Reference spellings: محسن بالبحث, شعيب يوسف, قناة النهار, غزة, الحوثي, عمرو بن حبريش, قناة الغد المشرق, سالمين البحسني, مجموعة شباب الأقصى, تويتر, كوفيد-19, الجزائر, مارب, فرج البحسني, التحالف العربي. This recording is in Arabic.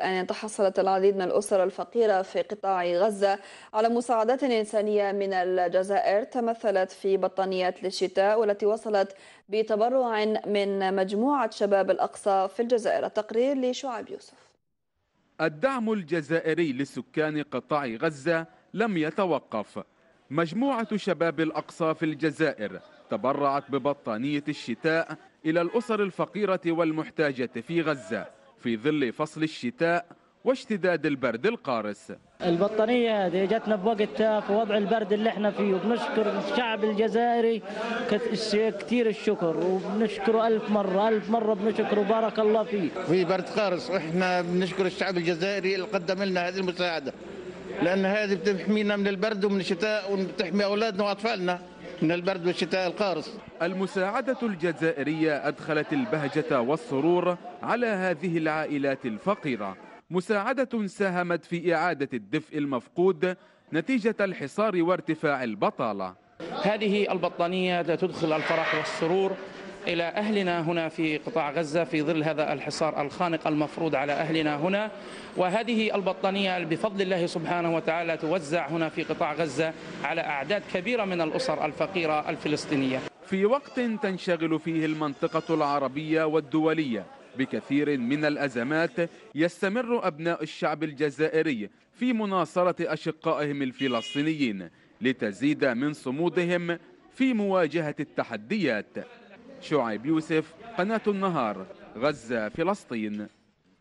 أن تحصلت العديد من الأسر الفقيرة في قطاع غزة على مساعدات إنسانية من الجزائر تمثلت في بطانيات للشتاء والتي وصلت بتبرع من مجموعة شباب الأقصى في الجزائر. التقرير لشعيب يوسف. الدعم الجزائري لسكان قطاع غزة لم يتوقف. مجموعة شباب الأقصى في الجزائر تبرعت ببطانية الشتاء إلى الأسر الفقيرة والمحتاجة في غزة في ظل فصل الشتاء واشتداد البرد القارس. البطانية دي جاتنا بوقتها في وضع البرد اللي احنا فيه، وبنشكر الشعب الجزائري كثير الشكر، وبنشكره ألف مرة بنشكره، بارك الله فيه. في برد قارس واحنا بنشكر الشعب الجزائري اللي قدم لنا هذه المساعدة، لأن هذه بتحمينا من البرد ومن الشتاء، وبتحمي أولادنا وأطفالنا من البرد والشتاء القارس. المساعدة الجزائرية أدخلت البهجة والسرور على هذه العائلات الفقيرة، مساعدة ساهمت في إعادة الدفء المفقود نتيجة الحصار وارتفاع البطالة. هذه البطانية تدخل الفرح والسرور إلى أهلنا هنا في قطاع غزة في ظل هذا الحصار الخانق المفروض على أهلنا هنا، وهذه البطانية بفضل الله سبحانه وتعالى توزع هنا في قطاع غزة على أعداد كبيرة من الأسر الفقيرة الفلسطينية. في وقت تنشغل فيه المنطقة العربية والدولية بكثير من الأزمات، يستمر أبناء الشعب الجزائري في مناصرة أشقائهم الفلسطينيين لتزيد من صمودهم في مواجهة التحديات. شعيب يوسف، قناة النهار، غزة، فلسطين.